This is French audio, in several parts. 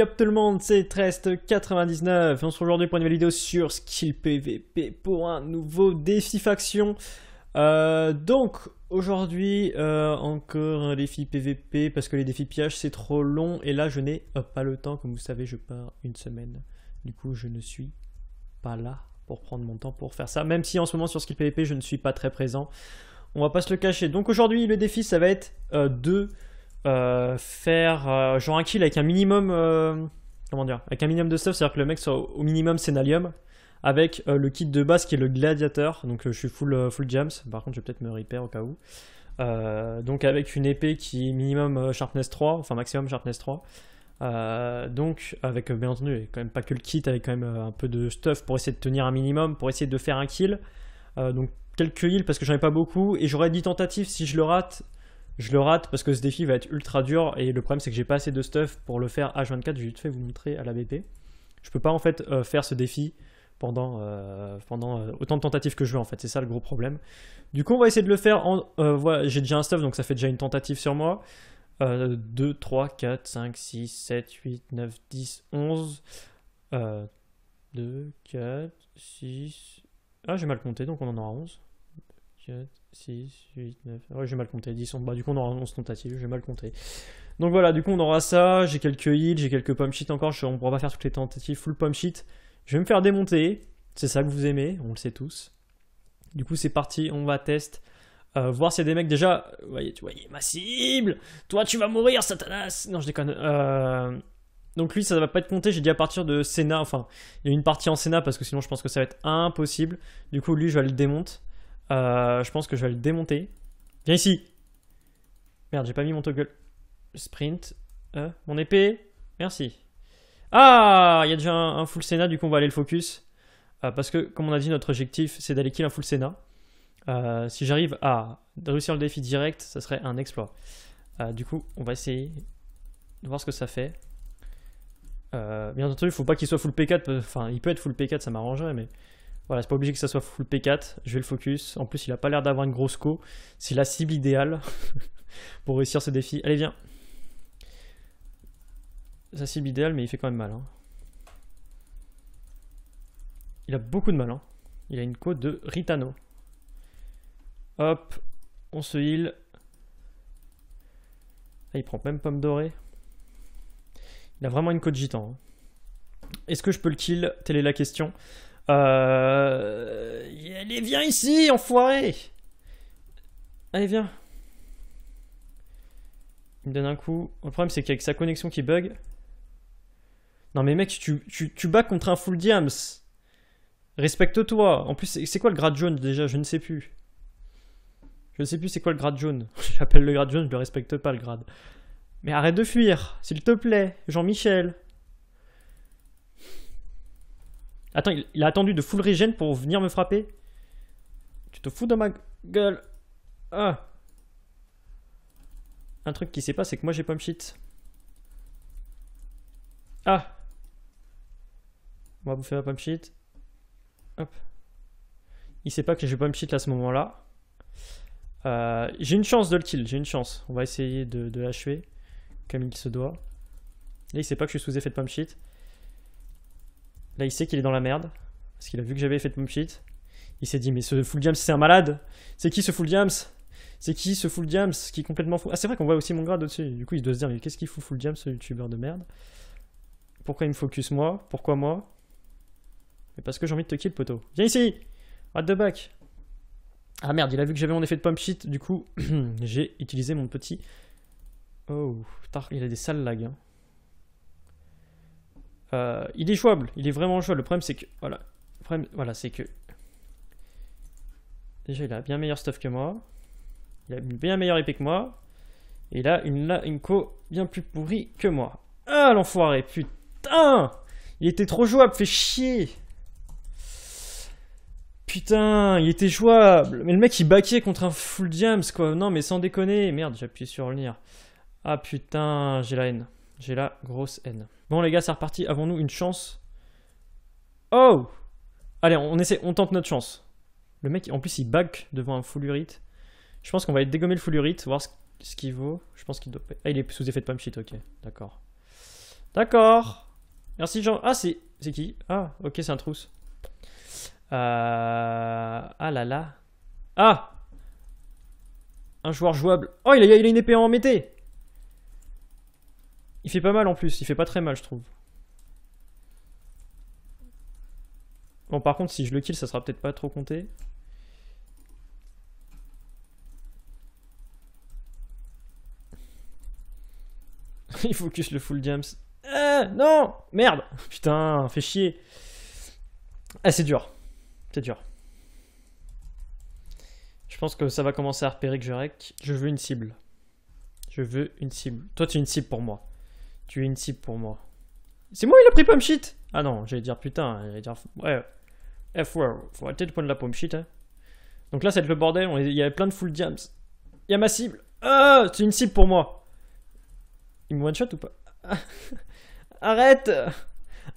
Yop tout le monde, c'est Trest99 et on se retrouve aujourd'hui pour une nouvelle vidéo sur Skill PVP pour un nouveau défi faction. Donc aujourd'hui encore un défi PVP parce que les défis pillage c'est trop long et là je n'ai pas le temps, comme vous savez je pars une semaine. Du coup je ne suis pas là pour prendre mon temps pour faire ça, même si en ce moment sur Skill PVP je ne suis pas très présent. On va pas se le cacher. Donc aujourd'hui le défi ça va être de... faire genre un kill avec un minimum comment dire, avec un minimum de stuff, c'est à dire que le mec soit au minimum cenalium avec le kit de base qui est le gladiateur. Donc je suis full jams, par contre je vais peut-être me repair au cas où, donc avec une épée qui est minimum sharpness 3, enfin maximum sharpness 3, donc avec bien entendu quand même pas que le kit, avec quand même un peu de stuff pour essayer de tenir un minimum, pour essayer de faire un kill, donc quelques heals parce que j'en ai pas beaucoup et j'aurais 10 tentatives. Si je le rate, je le rate parce que ce défi va être ultra dur et le problème c'est que j'ai pas assez de stuff pour le faire H24. J'ai vite fait vous montrer à la BP. Je peux pas en fait faire ce défi pendant autant de tentatives que je veux en fait, c'est ça le gros problème. Du coup on va essayer de le faire en... voilà, j'ai déjà un stuff donc ça fait déjà une tentative sur moi. 2, 3, 4, 5, 6, 7, 8, 9, 10, 11. 2, 4, 6... Ah j'ai mal compté donc on en aura 11. 4, 6, 8, 9... Ouais, j'ai mal compté, 10, bah, du coup on aura 11 tentatives, j'ai mal compté. Donc voilà, du coup on aura ça, j'ai quelques heals, j'ai quelques pump sheets encore, on pourra pas faire toutes les tentatives full pump sheet. Je vais me faire démonter, c'est ça que vous aimez, on le sait tous. Du coup c'est parti, on va test, voir s'il y a des mecs déjà... tu voyez ma cible, toi tu vas mourir Satanas. Non je déconne, donc lui ça va pas être compté, j'ai dit à partir de Senna, enfin il y a une partie en Senna parce que sinon je pense que ça va être impossible. Du coup lui je vais le démonter. Je pense que je vais le démonter. Viens ici. Merde, j'ai pas mis mon toggle. Sprint. Mon épée. Merci. Ah, il y a déjà un full Senna, du coup on va aller le focus. Parce que, comme on a dit, notre objectif, c'est d'aller kill un full Senna. Si j'arrive à réussir le défi direct, ça serait un exploit. Du coup, on va essayer de voir ce que ça fait. Bien entendu, il faut pas qu'il soit full P4. Enfin, il peut être full P4, ça m'arrangerait, mais... Voilà, c'est pas obligé que ça soit full P4, je vais le focus. En plus, il a pas l'air d'avoir une grosse co. C'est la cible idéale pour réussir ce défi. Allez, viens. Sa cible idéale, mais il fait quand même mal. Hein. Il a beaucoup de mal. Hein. Il a une co de Ritano. Hop, on se heal. Ah, il prend même pomme dorée. Il a vraiment une co de gitan. Hein. Est-ce que je peux le kill? Telle est la question. Allez, viens ici, enfoiré! Allez, viens. Il me donne un coup. Le problème, c'est qu'avec sa connexion qui bug... Non, mais mec, tu bats contre un full diams. Respecte-toi. En plus, c'est quoi le grade jaune, déjà? Je ne sais plus. Je ne sais plus c'est quoi le grade jaune. J'appelle le grade jaune, je le respecte pas, le grade. Mais arrête de fuir, s'il te plaît, Jean-Michel. Attends, il a attendu de full regen pour venir me frapper. Tu te fous de ma gueule. Ah. Un truc qui sait pas, c'est que moi j'ai pump shit. Ah. On va bouffer ma pump shit. Hop. Il sait pas que j'ai pump shit à ce moment-là. J'ai une chance de le kill, j'ai une chance. On va essayer de l'achever, comme il se doit. Là, il sait pas que je suis sous effet de pump shit. Là, il sait qu'il est dans la merde, parce qu'il a vu que j'avais fait de pump shit. Il s'est dit, mais ce full diams, c'est un malade. C'est qui ce full diams? C'est qui ce full diams qui est complètement fou? Ah, c'est vrai qu'on voit aussi mon grade au-dessus. Du coup, il doit se dire, mais qu'est-ce qu'il fout full diams, ce youtubeur de merde? Pourquoi il me focus moi? Pourquoi moi? Mais parce que j'ai envie de te kill, poteau. Viens ici! What the back? Ah merde, il a vu que j'avais mon effet de pump shit, du coup, j'ai utilisé mon petit... Oh, il a des sales lags, hein. Il est jouable, il est vraiment jouable. Le problème c'est que, voilà, c'est que déjà il a bien meilleur stuff que moi, il a une bien meilleure épée que moi, et il a une co bien plus pourrie que moi. Ah l'enfoiré, putain, il était trop jouable, fait chier. Putain, il était jouable, mais le mec il baquait contre un full diams quoi, non mais sans déconner, merde j'ai appuyé sur revenir. Ah putain, j'ai la haine. J'ai la grosse haine. Bon les gars, c'est reparti. Avons-nous une chance? Oh! Allez, on essaie, on tente notre chance. Le mec, en plus, il back devant un full urite. Je pense qu'on va aller dégommer le full urite, voir ce qu'il vaut. Je pense qu'il doit... Ah, il est sous effet de pump shit, ok. D'accord. D'accord. Merci Jean. Ah, c'est qui? Ah, ok, c'est un trousse. Ah là là. Ah! Un joueur jouable. Oh, il a une épée en mété. Il fait pas mal en plus. Il fait pas très mal, je trouve. Bon, par contre, si je le kill, ça sera peut-être pas trop compté. Il focus le full jams. Non! Merde! Putain, fait chier. Ah, c'est dur. C'est dur. Je pense que ça va commencer à repérer que je rec. Je veux une cible. Je veux une cible. Toi, tu es une cible pour moi. Tu es une cible pour moi. C'est moi, il a pris pomme shit. Ah non, j'allais dire putain. J'allais dire. Ouais. F-word. Faut arrêter de prendre la pomme shit. Hein. Donc là, ça va être le bordel. Il y avait plein de full jams. Il y a ma cible. Ah, c'est une cible pour moi. Il me one-shot ou pas? Arrête.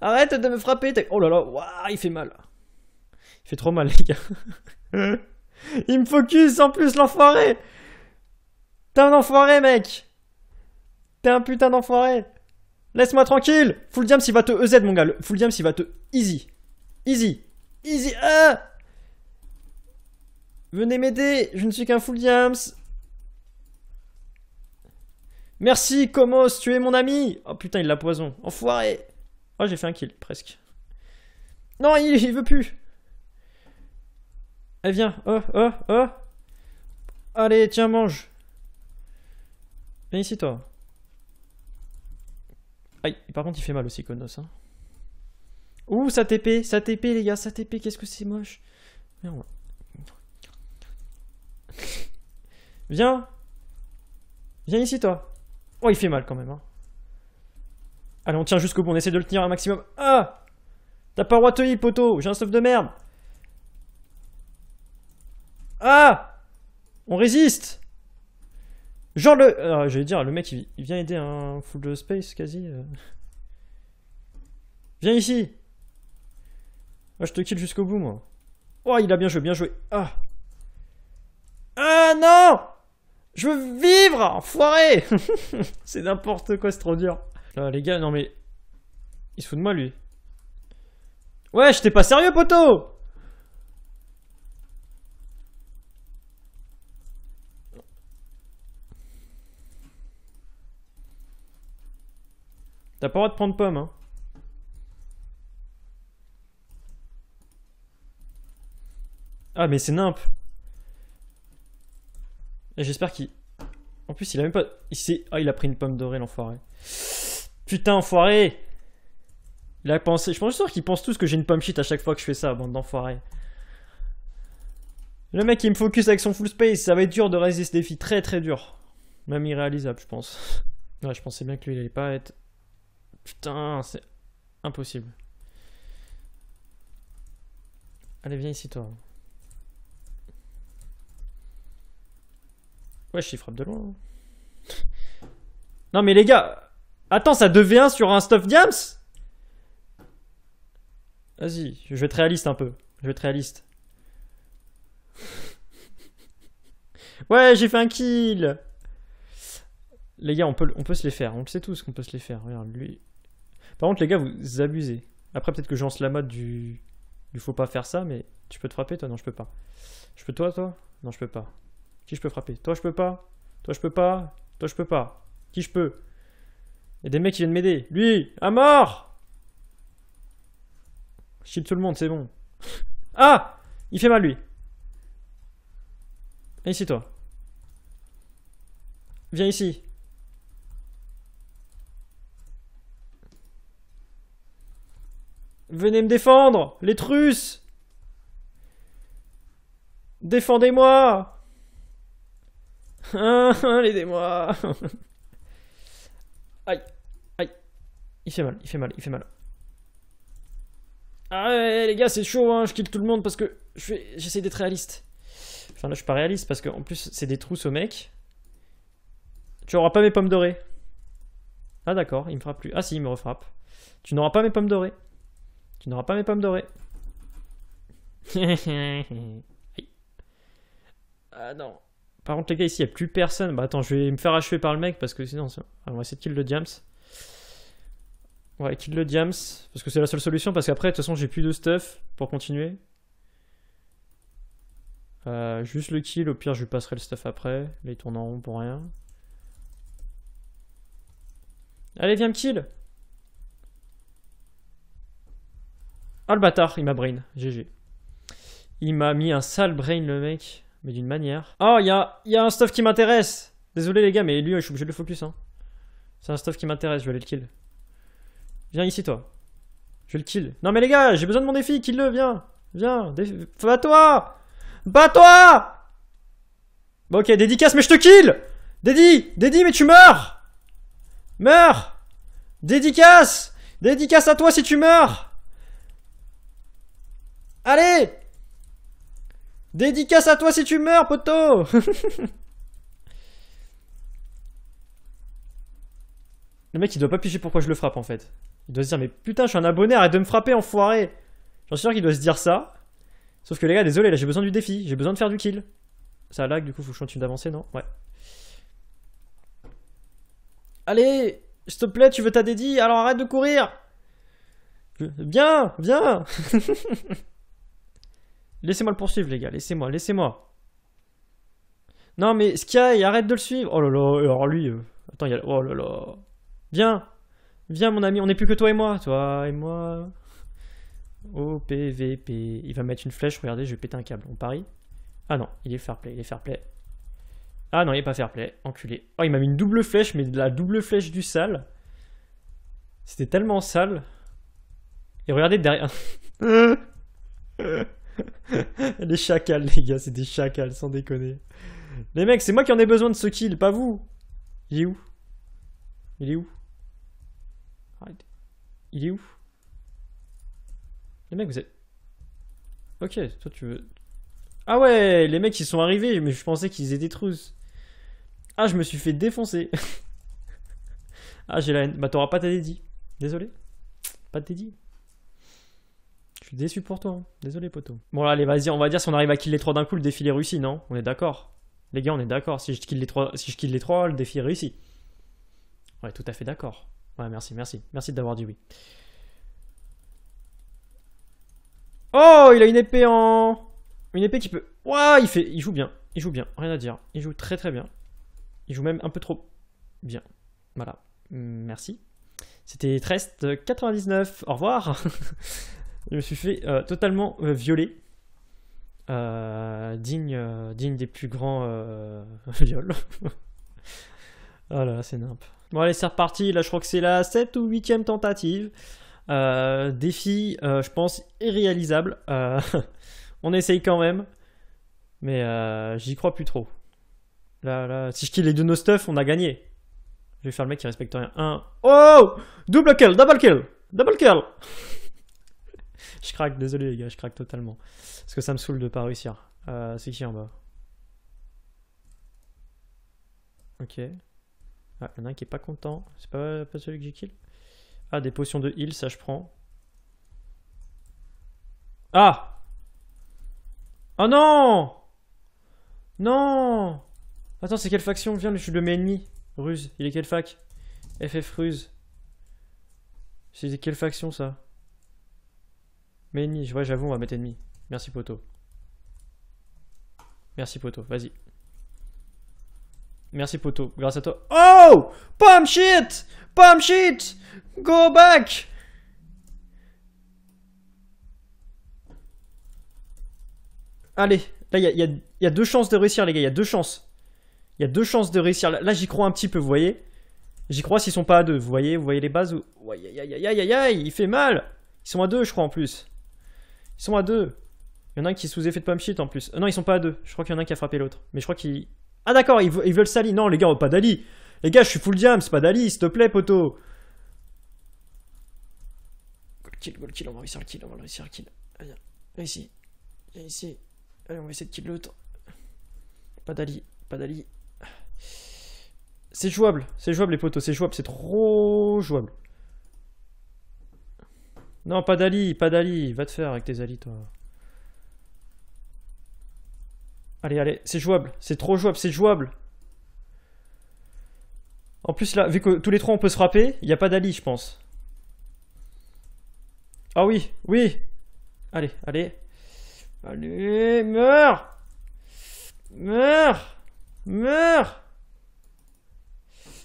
Arrête de me frapper. Oh là là. Waouh, il fait mal. Il fait trop mal, les gars. Il me focus en plus, l'enfoiré. T'es un enfoiré, mec. T'es un putain d'enfoiré. Laisse-moi tranquille. Full Diams, il va te EZ, mon gars. Full Diams, il va te... Easy. Easy. Easy. Ah, venez m'aider. Je ne suis qu'un Full Diams. Merci, Komos. Tu es mon ami. Oh, putain, il l'a poison. Enfoiré. Oh, j'ai fait un kill, presque. Non, il veut plus. Eh, viens, oh, oh, oh. Allez, tiens, mange. Viens ici, toi. Aïe, par contre, il fait mal aussi, Konos. Hein. Ouh, ça TP, les gars, ça TP, qu'est-ce que c'est moche. Merde. Viens. Viens ici, toi. Oh, il fait mal, quand même. Hein. Allez, on tient jusqu'au bout, on essaie de le tenir un maximum. Ah, t'as pas roi te poteau, j'ai un stuff de merde. Ah, on résiste. Genre le... j'allais dire, le mec, il vient aider un full de space, quasi. Viens ici. Moi, je te kill jusqu'au bout, moi. Oh, il a bien joué, bien joué. Ah. Ah, non. Je veux vivre, enfoiré. C'est n'importe quoi, c'est trop dur. Les gars, non, mais... Il se fout de moi, lui. Ouais, j'étais pas sérieux, poteau. T'as pas le droit de prendre pomme, hein. Ah, mais c'est nimp. Et j'espère qu'il... En plus, il a même pas... Ah, il a pris une pomme dorée, l'enfoiré. Putain, enfoiré. Il a pensé... Je pense sûr qu'ils pensent tous que j'ai une pomme shit à chaque fois que je fais ça, bande d'enfoirés. Le mec, il me focus avec son full space. Ça va être dur de résister des filles. Très, très dur. Même irréalisable, je pense. Ouais, je pensais bien que lui, il allait pas être... Putain, c'est impossible. Allez, viens ici, toi. Ouais, je frappe de loin. Hein. Non, mais les gars, attends, ça 2v1 sur un stuff diams. Vas-y, je vais être réaliste un peu. Je vais être réaliste. Ouais, j'ai fait un kill. Les gars, on peut se les faire. On le sait tous qu'on peut se les faire. Regarde, lui... Par contre, les gars, vous abusez. Après, peut-être que je lance la mode du faut pas faire ça, mais tu peux te frapper, toi? Non, je peux pas. Je peux toi? Non, je peux pas. Qui je peux frapper? Toi, je peux pas. Toi, je peux pas. Toi, je peux pas. Qui je peux? Il y a des mecs qui viennent m'aider. Lui, à mort! Je shield tout le monde, c'est bon. Ah! Il fait mal, lui. Viens ici, toi. Viens ici. Venez me défendre, les trusses. Défendez-moi. Aidez-moi. Aïe, aïe. Il fait mal, il fait mal, il fait mal. Ah ouais, les gars, c'est chaud, hein. Je kill tout le monde parce que j'essaie d'être réaliste. Enfin, là, je suis pas réaliste parce qu'en plus, c'est des trousses au mec. Tu auras pas mes pommes dorées. Ah d'accord, il me frappe plus. Ah si, il me refrappe. Tu n'auras pas mes pommes dorées. Tu n'auras pas mes pommes dorées. Ah non. Par contre, les gars, ici, il n'y a plus personne. Bah attends, je vais me faire achever par le mec parce que sinon, on va essayer de kill le Diams. Ouais, kill le diams, parce que c'est la seule solution, parce qu'après, de toute façon, j'ai plus de stuff pour continuer. Juste le kill, au pire, je lui passerai le stuff après. Là, il tourne en rond pour rien. Allez, viens me kill! Ah, le bâtard, il m'a brain, GG. Il m'a mis un sale brain, le mec, mais d'une manière. Oh, il y a un stuff qui m'intéresse! Désolé, les gars, mais lui, je suis obligé de le focus, hein. C'est un stuff qui m'intéresse, je vais aller le kill. Viens ici, toi. Je vais le kill. Non, mais les gars, j'ai besoin de mon défi, kill-le, viens. Viens, bats-toi! Bats-toi! Bon, ok, dédicace, mais je te kill! Dédi, mais tu meurs! Meurs! Dédicace! Dédicace à toi si tu meurs! Allez! Dédicace à toi si tu meurs, poteau! Le mec, il doit pas piger pourquoi je le frappe, en fait. Il doit se dire, mais putain, je suis un abonné, arrête de me frapper, enfoiré! J'en suis sûr qu'il doit se dire ça. Sauf que les gars, désolé, là, j'ai besoin du défi. J'ai besoin de faire du kill. Ça lag, du coup, faut que je continue d'avancer, non? Ouais. Allez, s'il te plaît, tu veux ta dédi? Alors arrête de courir! Bien, viens. Laissez-moi le poursuivre, les gars, laissez-moi. Non, mais Sky, arrête de le suivre. Oh là là, alors lui... Attends, il y a... Oh là là... Viens, mon ami, on n'est plus que toi et moi. Oh, PVP. Il va mettre une flèche, regardez, je vais péter un câble, on parie. Ah non, il est fair play, Ah non, il est pas fair play, enculé. Oh, il m'a mis une double flèche, mais la double flèche du sale. C'était tellement sale. Et regardez derrière. Les chacals, les gars, c'est des chacals, sans déconner. Les mecs, c'est moi qui en ai besoin de ce kill, pas vous. Il est où? Arrête. Il est où? Les mecs, vous êtes... Ok, toi tu veux... Ah ouais, les mecs ils sont arrivés, mais je pensais qu'ils étaient trousses. Ah, je me suis fait défoncer. Ah, j'ai la haine. Bah, t'auras pas ta dédi. Désolé. Pas de dédi. Je suis déçu pour toi, hein. Désolé, poteau. Bon, là, allez, vas-y, on va dire si on arrive à kill les trois d'un coup, le défi est réussi, non? On est d'accord. Les gars, on est d'accord. Si je kill les trois, le défi est réussi. Ouais, tout à fait d'accord. Ouais, merci d'avoir dit oui. Oh, il a une épée en... Une épée qui peut... Ouah, il joue bien. Rien à dire. Il joue très bien. Il joue même un peu trop bien. Voilà. Merci. C'était Trest99. Au revoir. Je me suis fait totalement violer. Digne des plus grands viols. Oh là, c'est nimp. Bon, allez, c'est reparti. Là, je crois que c'est la 7e ou 8e tentative. Défi, je pense, irréalisable. On essaye quand même. Mais j'y crois plus trop. Là, si je kill les deux nos stuff, on a gagné. Je vais faire le mec qui respecte rien. Oh! Double kill, double kill, double kill. Je craque, désolé les gars, je craque totalement. Parce que ça me saoule de pas réussir. C'est qui en bas? Ok. Ah, il y en a un qui est pas content. C'est pas celui que j'ai kill. Ah, des potions de heal, ça je prends. Ah! Oh non! Non! Attends, c'est quelle faction? Viens, je suis le même ennemi. Ruse, il est quelle fac? FF Ruse. C'est quelle faction ça? Mais ennemi, ouais, j'avoue, on va mettre ennemi. Merci, poteau. Vas-y. Merci, poteau, grâce à toi. Oh! Pump shit! Go back! Allez, là, il y a deux chances de réussir, les gars. Il y a deux chances de réussir. Là, j'y crois un petit peu, vous voyez. J'y crois s'ils sont pas à deux. Vous voyez les bases où... Aïe, il fait mal. Ils sont à deux, je crois, en plus. Ils sont à deux. Il y en a un qui est sous effet de pump shit, en plus. Non, ils sont pas à deux. Je crois qu'il y en a un qui a frappé l'autre. Mais je crois qu'il... Ah, d'accord, ils veulent Sally. Non, les gars, pas d'Ali. Les gars, je suis full diam, c'est pas d'Ali, s'il te plaît, poteau. Goal kill, on va réussir le kill, Viens, ici. Allez, on va essayer de kill l'autre. Pas d'Ali. C'est jouable, les potos, c'est trop jouable. Non, pas d'Ali, va te faire avec tes alliés, toi. Allez, c'est jouable, c'est trop jouable, En plus, là, vu que tous les trois on peut se frapper, il n'y a pas d'Ali, je pense. Ah oui, oui. Allez, allez. Allez, meurs. Meurs. Meurs.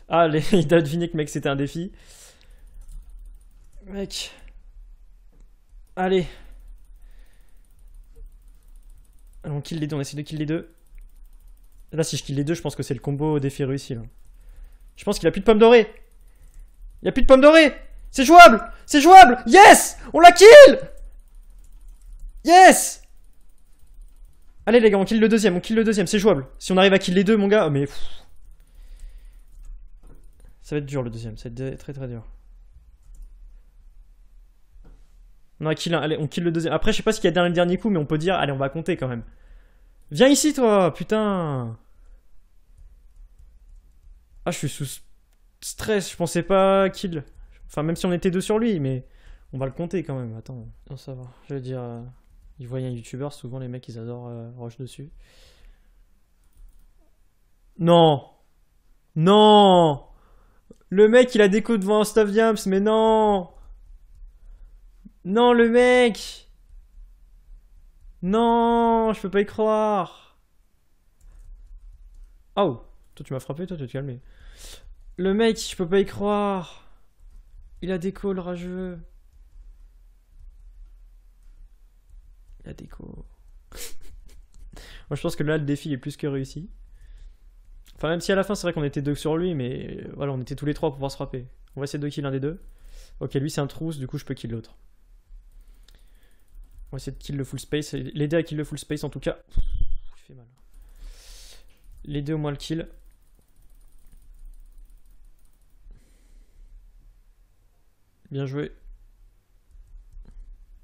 Allez, il a deviné que mec c'était un défi. Mec. Allez. On kill les deux, on essaie de kill les deux. Là, si je kill les deux, je pense que c'est le combo défi réussi. Là. Je pense qu'il a plus de pomme dorée. Il a plus de pomme dorée. C'est jouable. C'est jouable. Yes. On la kill. Yes. Allez les gars, on kill le deuxième. On kill le deuxième. C'est jouable. Si on arrive à kill les deux, mon gars. Mais ça va être dur le deuxième. Ça va être très très dur. On a kill un. Allez, on kill le deuxième. Après, je sais pas ce qu'il y a dans le dernier coup, mais on peut dire. Allez, on va compter quand même. Viens ici, toi. Putain. Ah, je suis sous stress, je pensais pas kill. Enfin, même si on était deux sur lui, mais on va le compter quand même. Attends, non, ça va. Je veux dire, ils voient un youtubeur, souvent les mecs ils adorent rush dessus. Non! Non! Le mec il a déco devant un stuff Yams, mais non! Non, le mec! Non, je peux pas y croire! Oh! Toi tu m'as frappé, toi tu t'es calmé. Le mec, je peux pas y croire. Il a déco le rageux. Il a déco. Moi je pense que là le défi est plus que réussi. Enfin même si à la fin c'est vrai qu'on était deux sur lui, mais voilà on était tous les trois pour pouvoir se frapper. On va essayer de kill l'un des deux. Ok lui c'est un trousse, du coup je peux kill l'autre. On va essayer de kill le full space, l'aider à kill le full space en tout cas. Il fait mal. Les deux au moins le kill. Bien joué.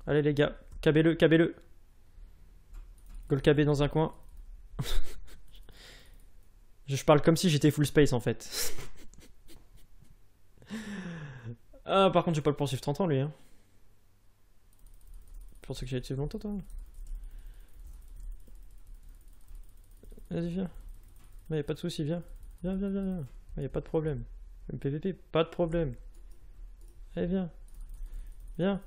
Allez les gars, cabez-le, cabez-le. Go le caber dans un coin. Je parle comme si j'étais full space en fait. Ah par contre je vais pas le poursuivre 30 ans lui hein. Je pensais que j'allais te suivre longtemps toi. Vas-y viens. Il n'y a pas de souci, viens. Viens, viens, viens, viens. Il n'y a pas de problème. Le PVP, pas de problème. Allez, viens. Viens.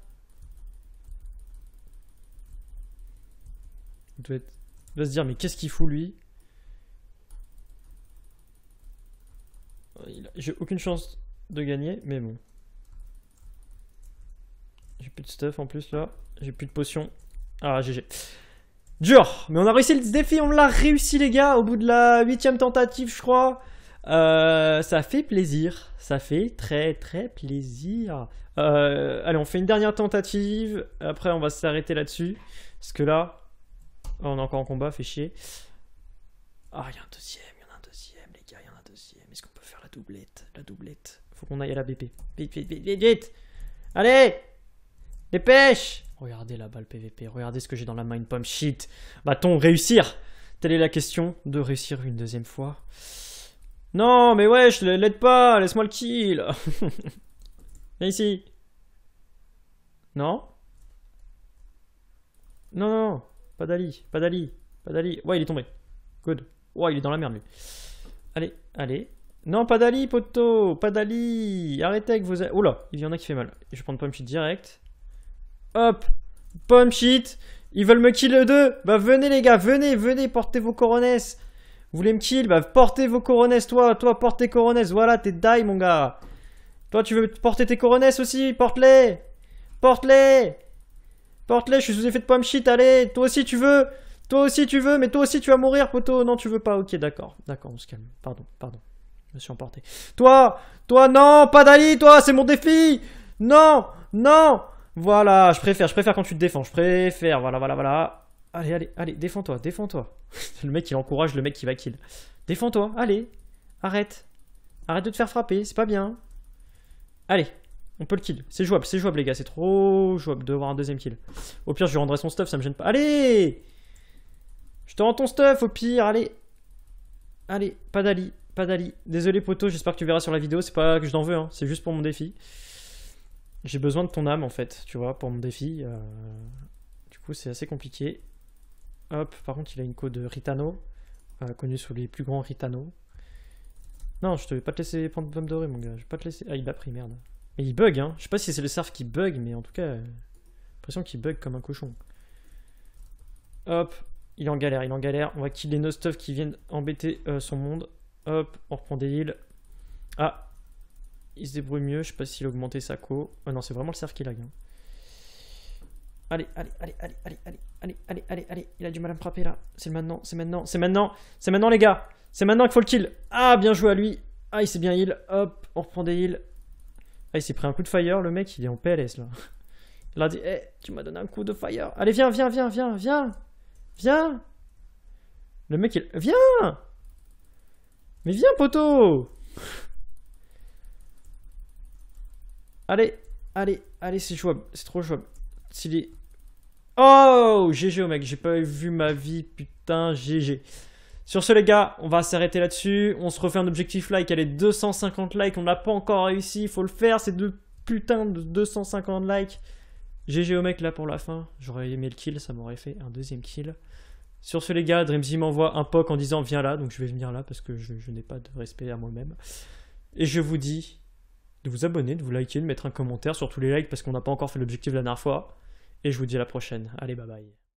Il doit être... Il va se dire, mais qu'est-ce qu'il fout, lui? J'ai aucune chance de gagner, mais bon. J'ai plus de stuff en plus, là. J'ai plus de potions. Ah, GG. Dur, mais on a réussi le défi, on l'a réussi les gars, au bout de la 8e tentative je crois. Ça fait plaisir, ça fait très très plaisir. Allez, on fait une dernière tentative, après on va s'arrêter là-dessus. Parce que là, on est encore en combat, fait chier. Ah, il y a un deuxième, il y en a un deuxième les gars, il y en a un deuxième. Est-ce qu'on peut faire la doublette? La doublette, faut qu'on aille à la BP. Vite, vite, vite, vite, vite. Allez, dépêche. Regardez là-bas le PVP, regardez ce que j'ai dans la main, une pomme shit. Va-t-on réussir? Telle est la question, de réussir une deuxième fois. Non, mais wesh, l'aide pas, laisse-moi le kill. Viens ici. Non? Non, non, pas d'Ali, pas d'Ali, pas d'Ali. Ouais, il est tombé. Good. Ouais, il est dans la merde, lui. Allez, allez. Non, pas d'Ali, poteau, pas d'Ali. Arrêtez avec vos... Oh là, il y en a qui fait mal. Je vais prendre pomme shit direct. Hop, pomme shit. Ils veulent me kill le 2. Bah venez les gars, venez, venez, portez vos coronets. Vous voulez me kill? Bah portez vos coronets. Toi, toi, porte tes coronets. Voilà, t'es die mon gars. Toi, tu veux porter tes coronets aussi? Porte-les. Porte-les. Porte-les, je suis sous effet de pomme shit. Allez, toi aussi tu veux. Toi aussi tu veux, mais toi aussi tu vas mourir, poteau. Non, tu veux pas. Ok, d'accord. D'accord, on se calme. Pardon, pardon. Je me suis emporté. Toi, toi, non, pas d'Ali, toi, c'est mon défi. Non, non. Voilà, je préfère quand tu te défends, je préfère, voilà, voilà, voilà. Allez, allez, allez, défends-toi, défends-toi. Le mec, il encourage le mec qui va kill. Défends-toi, allez, arrête. Arrête de te faire frapper, c'est pas bien. Allez, on peut le kill, c'est jouable les gars, c'est trop jouable de voir un deuxième kill. Au pire, je lui rendrai son stuff, ça me gêne pas. Allez! Je te rends ton stuff, au pire, allez. Allez, pas d'Ali, pas d'Ali. Désolé poteau, j'espère que tu verras sur la vidéo, c'est pas que je t'en veux, hein. C'est juste pour mon défi. J'ai besoin de ton âme en fait, tu vois, pour mon défi. Du coup, c'est assez compliqué. Hop, par contre, il a une co de Ritano, connu sous les plus grands Ritano. Non, je te vais pas te laisser prendre pomme dorée, mon gars. Je vais pas te laisser. Ah, il l'a pris, merde. Mais il bug, hein. Je sais pas si c'est le surf qui bug, mais en tout cas, l'impression qu'il bug comme un cochon. Hop, il est en galère, il est en galère. On voit qu'il est nos stuff qui viennent embêter son monde. Hop, on reprend des heals. Ah, il se débrouille mieux. Je sais pas s'il a augmenté sa co. Oh non, c'est vraiment le cerf qui lag. Hein. Allez, allez, allez, allez, allez, allez, allez, allez, allez, allez. Il a du mal à me frapper là. C'est maintenant, c'est maintenant, c'est maintenant, c'est maintenant les gars. C'est maintenant qu'il faut le kill. Ah, bien joué à lui. Ah, il s'est bien heal. Hop, on reprend des heals. Ah, il s'est pris un coup de fire. Le mec, il est en PLS là. Il a dit, hé, tu m'as donné un coup de fire. Allez, viens, viens, viens, viens, viens. Viens. Le mec, il... Viens. Mais viens, poteau. Allez, allez, allez, c'est jouable. C'est trop jouable. Silly. Oh, GG au mec. J'ai pas vu ma vie. Putain, GG. Sur ce les gars, on va s'arrêter là-dessus. On se refait un objectif like, allez, 250 likes. On n'a pas encore réussi, il faut le faire. C'est de putain de 250 likes. GG au mec là pour la fin. J'aurais aimé le kill, ça m'aurait fait un deuxième kill. Sur ce les gars, Dreamzy m'envoie un POC en disant viens là. Donc je vais venir là parce que je n'ai pas de respect à moi-même. Et je vous dis de vous abonner, de vous liker, de mettre un commentaire sur tous les likes parce qu'on n'a pas encore fait l'objectif la dernière fois. Et je vous dis à la prochaine. Allez, bye bye.